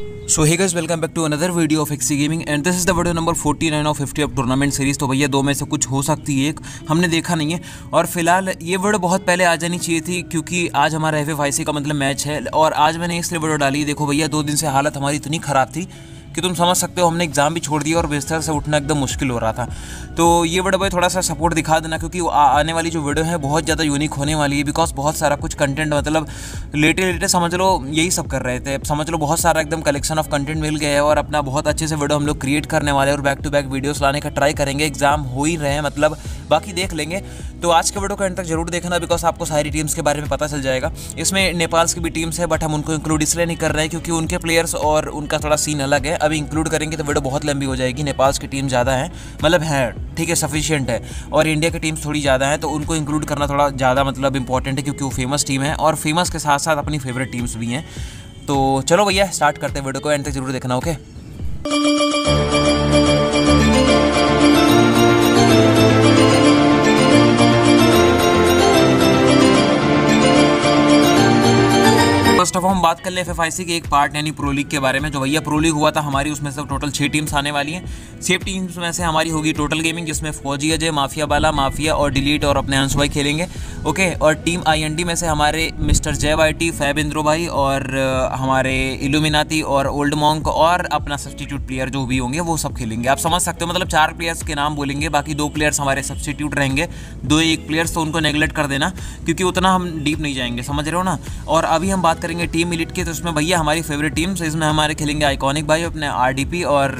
So hey guys, welcome back to another video of XC gaming and this is the video number 49 of 50 of tournament series. तो भैया दो में से कुछ हो सकती है, एक हमने देखा नहीं है। और फिलहाल ये वीडियो बहुत पहले आ जानी चाहिए थी क्योंकि आज हमारा FFIC का मतलब मैच है और आज मैंने इसलिए वीडियो डाली। देखो भैया, दो दिन से हालत हमारी इतनी ख़राब थी कि तुम समझ सकते हो, हमने एग्जाम भी छोड़ दिया और बिस्तर से उठना एकदम मुश्किल हो रहा था। तो ये वीडियो भाई थोड़ा सा सपोर्ट दिखा देना क्योंकि आने वाली जो वीडियो है बहुत ज़्यादा यूनिक होने वाली है। बिकॉज बहुत सारा कुछ कंटेंट, मतलब लेटे लेटे समझ लो यही सब कर रहे थे। समझ लो बहुत सारा एकदम कलेक्शन ऑफ कंटेंट मिल गया है और अपना बहुत अच्छे से वीडियो हम लोग क्रिएट करने वाले और बैक टू बैक वीडियोज़ लाने का ट्राई करेंगे। एग्जाम हो ही रहे हैं, मतलब बाकी देख लेंगे। तो आज के वीडियो को एंड तक जरूर देखना बिकॉज आपको सारी टीम्स के बारे में पता चल जाएगा। इसमें नेपाल्स की भी टीम्स है बट हम उनको इंक्लूड इसलिए नहीं कर रहे हैं क्योंकि उनके प्लेयर्स और उनका थोड़ा सीन अलग है। अभी इंक्लूड करेंगे तो वीडियो बहुत लंबी हो जाएगी। नेपाल्स की टीम ज़्यादा है, मतलब है ठीक है, सफिशिएंट है। और इंडिया की टीम्स थोड़ी ज़्यादा है तो उनको इंक्लूड करना थोड़ा ज़्यादा मतलब इंपॉर्टेंट है क्योंकि वो फेमस टीम है और फेमस के साथ साथ अपनी फेवरेट टीम्स भी हैं। तो चलो भैया स्टार्ट करते हैं वीडियो को, एंड तक जरूर देखना। ओके, फर्स्ट ऑफ ऑल हम बात कर ले FFIC के एक पार्ट यानी प्रो लीग के बारे में। जो भैया प्रो लीग हुआ था हमारी, उसमें से टोटल 6 टीम्स आने वाली हैं। 6 टीम्स में से हमारी होगी टोटल गेमिंग, जिसमें फौजी, अजय, माफिया वाला, माफिया और डिलीट और अपने अंश भाई खेलेंगे। ओके, और टीम IND में से हमारे मिस्टर जय भाई टी, फैब इंद्रो भाई और हमारे इल्यूमिनाती और ओल्ड मॉन्क और अपना सब्सटीट्यूट प्लेयर जो भी होंगे वो सब खेलेंगे। आप समझ सकते हो, मतलब 4 प्लेयर्स के नाम बोलेंगे, बाकी 2 प्लेयर्स हमारे सब्सटीट्यूट रहेंगे, 2-1 प्लेयर्स, तो उनको नेगलेक्ट कर देना क्योंकि उतना हम डीप नहीं जाएंगे, समझ रहे हो ना। और अभी हम बात करेंगे टीम इलीट की, तो उसमें भैया हमारी फेवरेट टीम्स, इसमें हमारे खेलेंगे आइकॉनिक भाई, अपने RDP और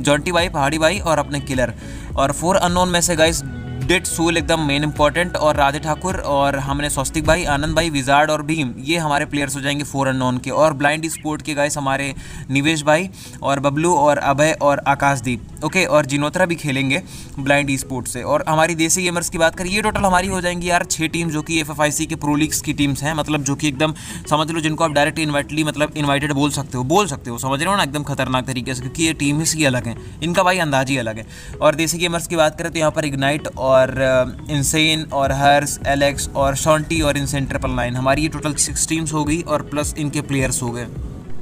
जॉन्टी भाई, पहाड़ी भाई और अपने किलर। और फोर अनोन में से गाइस डेट सूल एकदम मेन इंपॉर्टेंट और राधे ठाकुर और हमने स्वस्तिक भाई, आनंद भाई, विजार्ड और भीम, ये हमारे प्लेयर्स हो जाएंगे फोर अनोन के। और ब्लाइंड स्पोर्ट के गाइस हमारे निवेश भाई और बबलू और अभय और आकाशदीप। ओके, और जिनोत्रा भी खेलेंगे ब्लाइंड स्पोर्ट से। और हमारी देसी गेमर्स की बात करें, ये टोटल हमारी हो जाएंगी यार 6 टीम जो कि FFIC के प्रो लीग्स की टीम्स हैं, मतलब जो कि एकदम समझ लो जिनको आप डायरेक्ट इन्वाइटली मतलब इन्वाइटेड बोल सकते हो, समझ रहे हो ना, एकदम खतरनाक तरीके से क्योंकि ये टीम ही अलग है, इनका भाई अंदाज ही अलग है। और देसी गेमर्स की बात करें तो यहाँ पर इग्नाइट और इंसेन और हर्स, एलेक्स और शॉन्टी और इंसेन Triple 9, हमारी ये टोटल 6 टीम्स हो गई और प्लस इनके प्लेयर्स हो गए।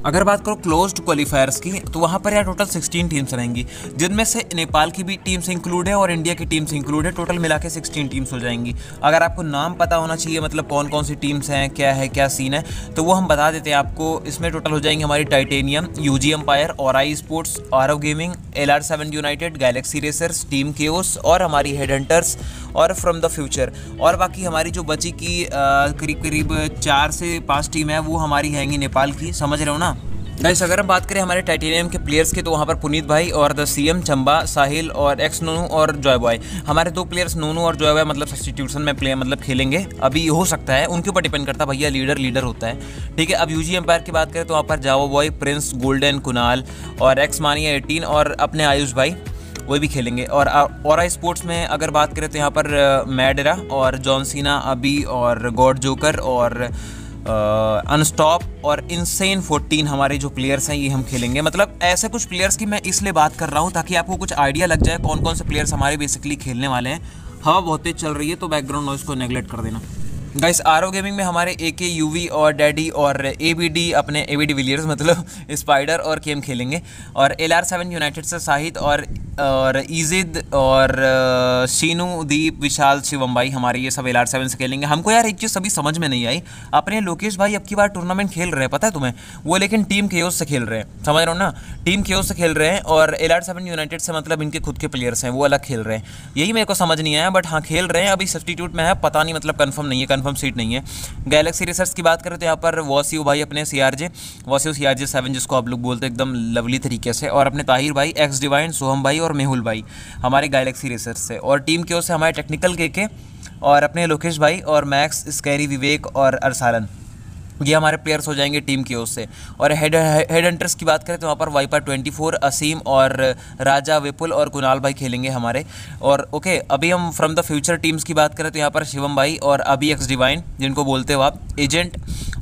अगर बात करो क्लोज्ड क्वालिफायर्स की तो वहाँ पर यार टोटल 16 टीम्स रहेंगी, जिनमें से नेपाल की भी टीम्स इंक्लूड है और इंडिया की टीम्स इंक्लूड है। टोटल मिला के 16 टीम्स हो जाएंगी। अगर आपको नाम पता होना चाहिए मतलब कौन कौन सी टीम्स हैं, क्या है, क्या सीन है, तो वो हम बता देते हैं आपको। इसमें टोटल हो जाएंगी हमारी टाइटेनियम, UG एम्पायर, औराई sports, RO gaming, LR7 united, galaxy racers, team chaos और हमारी हेड हंटर्स और फ्रॉम द फ्यूचर। और बाकी हमारी जो बची की करीब 4 से 5 टीम है वो हमारी हैंगी नेपाल की, समझ रहे हो ना गाइस। अगर हम बात करें हमारे टाइटेनियम के प्लेयर्स के तो वहाँ पर पुनीत भाई और द CM चंबा, साहिल और एक्स नोनू और जॉय बॉय, हमारे 2 प्लेयर्स नोनू और जॉय बॉय मतलब सब्सटीट्यूशन में प्ले मतलब खेलेंगे। अभी हो सकता है, उनके ऊपर डिपेंड करता है भैया, लीडर होता है ठीक है। अब UG एम्पायर की बात करें तो वहाँ पर Java boy, Prince, golden, Kunal और एक्स मानिया 18 और अपने आयुष भाई, वो भी खेलेंगे। और स्पोर्ट्स में अगर बात करें तो यहाँ पर मैडेरा और जॉनसीना, अभी और गॉड जोकर और अनस्टॉप और इनसेन 14 हमारे जो प्लेयर्स हैं ये हम खेलेंगे। मतलब ऐसे कुछ प्लेयर्स की मैं इसलिए बात कर रहा हूँ ताकि आपको कुछ आइडिया लग जाए कौन कौन से प्लेयर्स हमारे बेसिकली खेलने वाले हैं। हवा बहुत तेज चल रही है तो बैकग्राउंड नॉइज़ को नेगलेक्ट कर देना गाइस। आरओ गेमिंग में हमारे AK UV और डैडी और ABD, अपने ABD विलियर्स मतलब स्पाइडर और केम खेलेंगे। और LR7 यूनाइटेड से साहिद और ईजिद और शीनू, दीप, विशाल, शिवम भाई, हमारे ये सब LR7 से खेलेंगे। हमको यार एक चीज़ सभी समझ में नहीं आई, अपने लोकेश भाई अब की बार टूर्नामेंट खेल रहे हैं, पता है तुम्हें, वो लेकिन टीम केओस से खेल रहे हैं, समझ रहे हो ना, टीम केओस से खेल रहे हैं। और LR7 यूनाइटेड से मतलब इनके खुद के प्लेयर्स हैं, वो अलग खेल रहे हैं, यही मेरे को समझ नहीं आया, बट हाँ खेल रहे हैं। अभी सब्सटीट्यूट में है, पता नहीं मतलब कन्फर्म नहीं है, कन्फर्म सीट नहीं है। गैलेक्सी रिसर्च की बात करें तो यहाँ पर वॉसियो भाई, अपने CRJ 7 जिसको आप लोग बोलते हैं एकदम लवली तरीके से, और अपने ताहिर भाई, एक्स डिवाइन, सोहम भाई और मेहुल भाई, हमारे गैलेक्सी रेसर्स से। और टीम की ओर से हमारे टेक्निकल के और अपने लोकेश भाई और मैक्स, स्कैरी, विवेक और अरसालन, ये हमारे प्लेयर्स हो जाएंगे टीम की ओर से। और हेड हंटर्स की बात करें तो वहाँ पर वाइपर 24, असीम और राजा, विपुल और कुणाल भाई खेलेंगे हमारे। और ओके, अभी हम फ्रॉम द फ्यूचर टीम्स की बात करें तो यहाँ पर शिवम भाई और अभी एक्स डिवाइन जिनको बोलते हो आप, एजेंट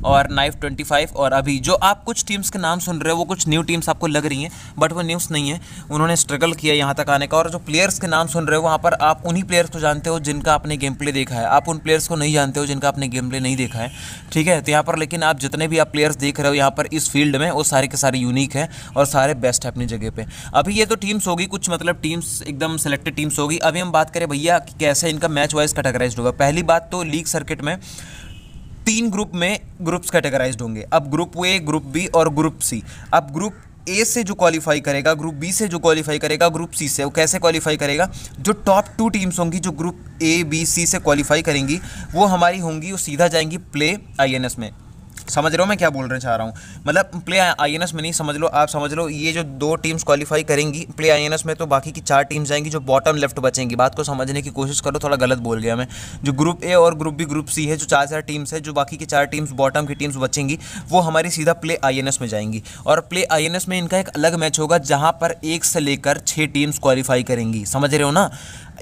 और नाइफ 25। और अभी जो आप कुछ टीम्स के नाम सुन रहे हो वो कुछ न्यू टीम्स आपको लग रही हैं, बट वो न्यूज़ नहीं है, उन्होंने स्ट्रगल किया यहाँ तक आने का। और जो प्लेयर्स के नाम सुन रहे हो वहाँ पर आप उन्हीं प्लेयर्स को जानते हो जिनका आपने गेम प्ले देखा है, आप उन प्लेयर्स को नहीं जानते हो जिनका आपने गेम प्ले नहीं देखा है, ठीक है। तो यहाँ पर लेकिन आप जितने भी आप प्लेयर्स देख रहे हो यहाँ पर इस फील्ड में, वो सारे के सारे यूनिक हैं और सारे बेस्ट है अपनी जगह पे। अभी ये तो टीम्स होगी कुछ, मतलब टीम्स एकदम सेलेक्टेड टीम्स होगी। अभी हम बात करें भैया कि कैसे इनका मैच वाइज कैटेगराइज्ड होगा। पहली बात तो लीग सर्किट में 3 ग्रुप में ग्रुप्स कैटेगराइज्ड होंगे। अब ग्रुप ए, ग्रुप बी और ग्रुप सी। अब ग्रुप ए से जो क्वालिफाई करेगा, ग्रुप बी से जो क्वालिफाई करेगा, ग्रुप सी से, वो कैसे क्वालिफाई करेगा? जो टॉप 2 टीम्स होंगी जो ग्रुप ए बी सी से क्वालिफाई करेंगी वो हमारी होंगी, वो सीधा जाएंगी प्ले आईएनएस में। समझ रहे हो मैं क्या बोलना चाह रहा हूँ? मतलब प्ले आईएनएस में नहीं, समझ लो आप, समझ लो ये जो 2 टीम्स क्वालिफाई करेंगी प्ले आईएनएस में, तो बाकी की 4 टीम्स जाएंगी जो बॉटम लेफ्ट बचेंगी। बात को समझने की कोशिश करो, थोड़ा गलत बोल गया मैं। जो ग्रुप ए और ग्रुप बी ग्रुप सी है, जो 4-4 टीम्स है, जो बाकी की 4 टीम्स बॉटम की टीम्स बचेंगी वो हमारी सीधा प्ले आईएनएस में जाएंगी। और प्ले आईएनएस में इनका एक अलग मैच होगा जहाँ पर 1 से लेकर 6 टीम्स क्वालिफाई करेंगी, समझ रहे हो ना?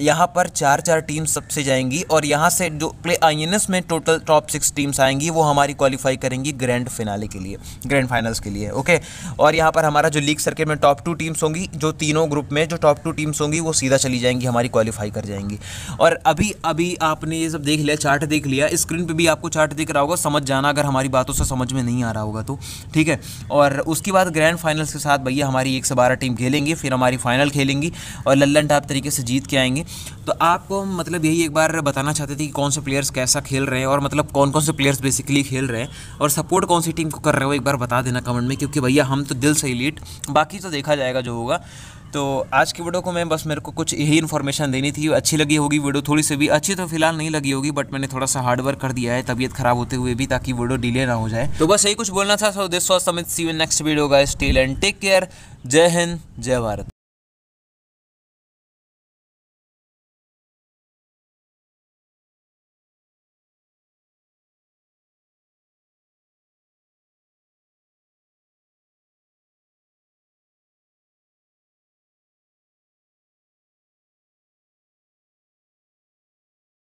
यहाँ पर 4-4 टीम्स सबसे जाएंगी और यहाँ से जो प्ले आईएनएस में टोटल टॉप 6 टीम्स आएंगी वो हमारी क्वालिफाई करेंगी ग्रैंड फिनाले के लिए, ग्रैंड फाइनल्स के लिए, ओके। और यहाँ पर हमारा जो लीग सर्किट में टॉप 2 टीम्स होंगी, जो तीनों ग्रुप में जो टॉप 2 टीम्स होंगी वो सीधा चली जाएंगी, हमारी क्वालिफाई कर जाएंगी। और अभी अभी आपने ये सब देख लिया, चार्ट देख लिया, स्क्रीन पर भी आपको चार्ट दिख रहा होगा, समझ जाना अगर हमारी बातों से समझ में नहीं आ रहा होगा तो, ठीक है। और उसके बाद ग्रैंड फाइनल्स के साथ भैया हमारी 1 से 12 टीम खेलेंगी, फिर हमारी फाइनल खेलेंगी और लल्लन टाप तरीके से जीत के आएंगे। तो आपको मतलब यही एक बार बताना चाहते थे कि कौन से प्लेयर्स कैसा खेल रहे हैं और मतलब कौन कौन से प्लेयर्स बेसिकली खेल रहे हैं और सपोर्ट कौन सी टीम को कर रहे हो, एक बार बता देना कमेंट में, क्योंकि भैया हम तो दिल से एलीट, बाकी तो देखा जाएगा जो होगा। तो आज की वीडियो को मैं बस, मेरे को कुछ यही इन्फॉर्मेशन देनी थी। अच्छी लगी होगी वीडियो, थोड़ी सी भी अच्छी तो फिलहाल नहीं लगी होगी, बट मैंने थोड़ा सा हार्डवर्क कर दिया है तबीयत खराब होते हुए भी, ताकि वीडियो डिले ना हो जाए। तो बस यही कुछ बोलना था। So this was Samit, see you in next video guys, till and take care, जय हिंद जय भारत।